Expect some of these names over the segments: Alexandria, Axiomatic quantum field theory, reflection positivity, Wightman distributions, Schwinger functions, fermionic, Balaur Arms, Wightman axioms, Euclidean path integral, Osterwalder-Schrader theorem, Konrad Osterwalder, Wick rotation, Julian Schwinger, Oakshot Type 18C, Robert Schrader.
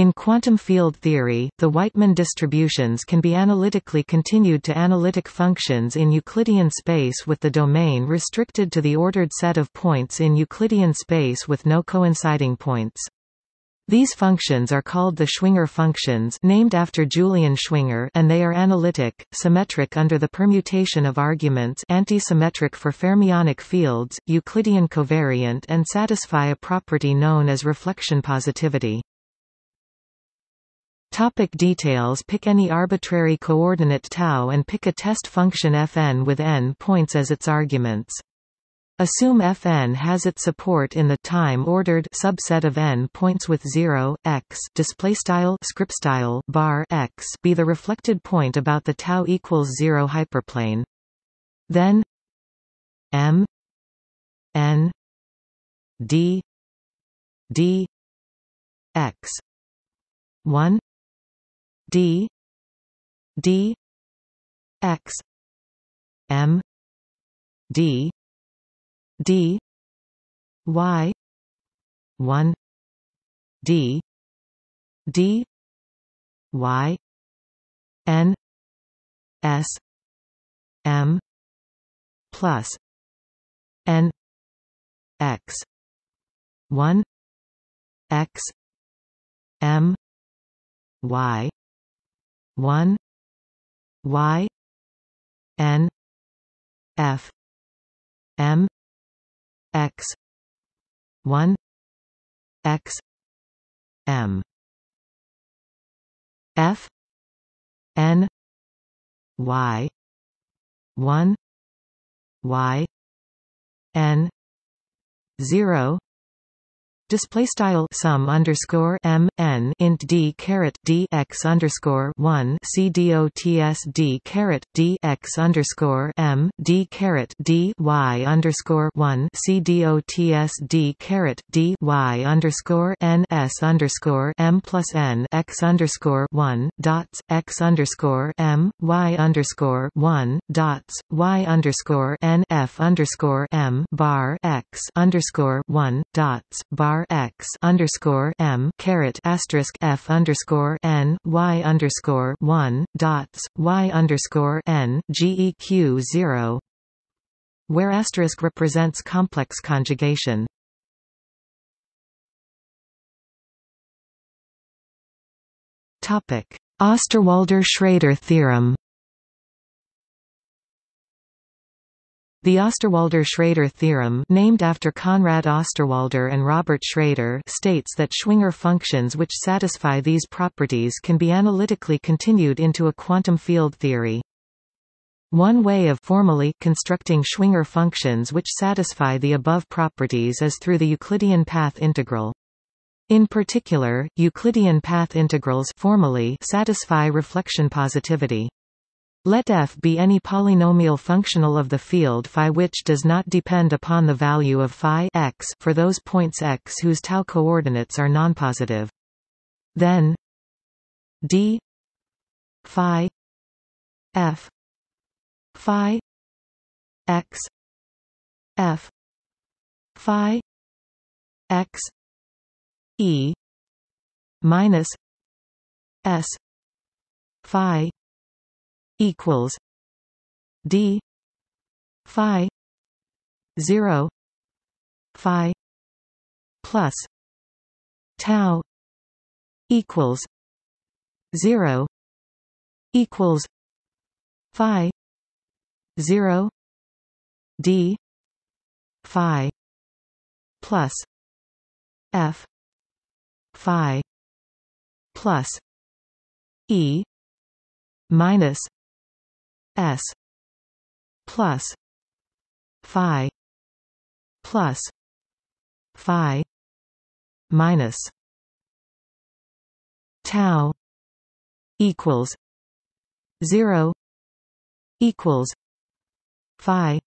In quantum field theory, the Wightman distributions can be analytically continued to analytic functions in Euclidean space with the domain restricted to the ordered set of points in Euclidean space with no coinciding points. These functions are called the Schwinger functions, named after Julian Schwinger, and they are analytic, symmetric under the permutation of arguments, antisymmetric for fermionic fields, Euclidean covariant, and satisfy a property known as reflection positivity. Topic details. Pick any arbitrary coordinate tau and pick a test function fn with n points as its arguments. Assume fn has its support in the time-ordered subset of n points with 0, x bar x be the reflected point about the tau equals 0 hyperplane. Then m n d d x 1 d d x m d d y 1 d d y n s m plus n x 1 x m y 1 y n f m x 1 x m f n y 1 y n 0 Display style sum underscore m n int d caret d x underscore 1 c dots d caret d x underscore m d caret d y underscore 1 c dots d caret d y underscore n s underscore m plus n x underscore 1 dots x underscore m y underscore 1 dots y underscore n f underscore m bar x underscore 1 dots bar x underscore m caret asterisk f underscore n y underscore 1 dots y underscore n geq 0, where asterisk represents complex conjugation. Topic: Osterwalder-Schrader theorem. The Osterwalder-Schrader theorem, named after Konrad Osterwalder and Robert Schrader, states that Schwinger functions which satisfy these properties can be analytically continued into a quantum field theory. One way of formally constructing Schwinger functions which satisfy the above properties is through the Euclidean path integral. In particular, Euclidean path integrals formally satisfy reflection positivity. Let f be any polynomial functional of the field phi which does not depend upon the value of phi x for those points x whose tau coordinates are nonpositive. Then d phi f phi x f phi x e minus s phi equals d phi 0 phi plus tau equals 0 equals phi 0 d phi plus f phi plus e minus s plus phi minus tau equals 0 equals phi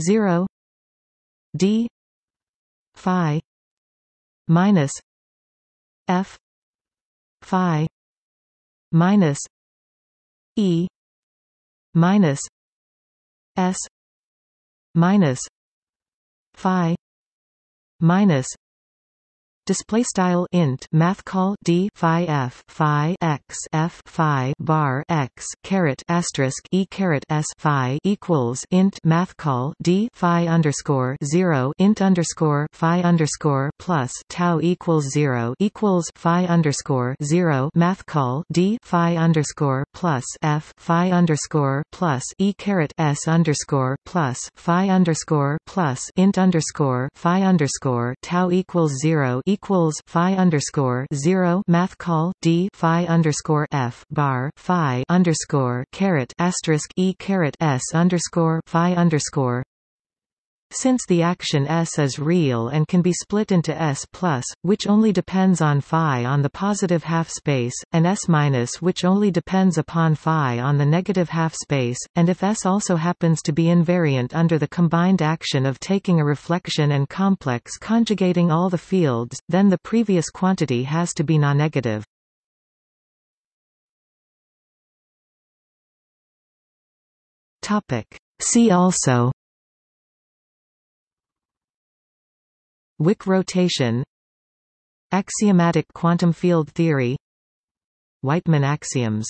0 d phi minus f phi minus e minus s minus phi minus display style int math call d phi f phi x f phi bar x caret asterisk e caret s phi equals int math call d phi underscore 0 int underscore phi underscore plus tau equals 0 equals phi underscore 0 math call d phi underscore plus f phi underscore plus e caret s underscore plus phi underscore plus int underscore phi underscore tau equals 0 equals phi underscore 0 math call d phi underscore f bar phi underscore caret asterisk e caret s underscore phi underscore. Since the action S is real and can be split into S+, which only depends on phi on the positive half-space, and S-, which only depends upon phi on the negative half-space, and if S also happens to be invariant under the combined action of taking a reflection and complex conjugating all the fields, then the previous quantity has to be non-negative. See also Wick rotation, axiomatic quantum field theory, Wightman axioms.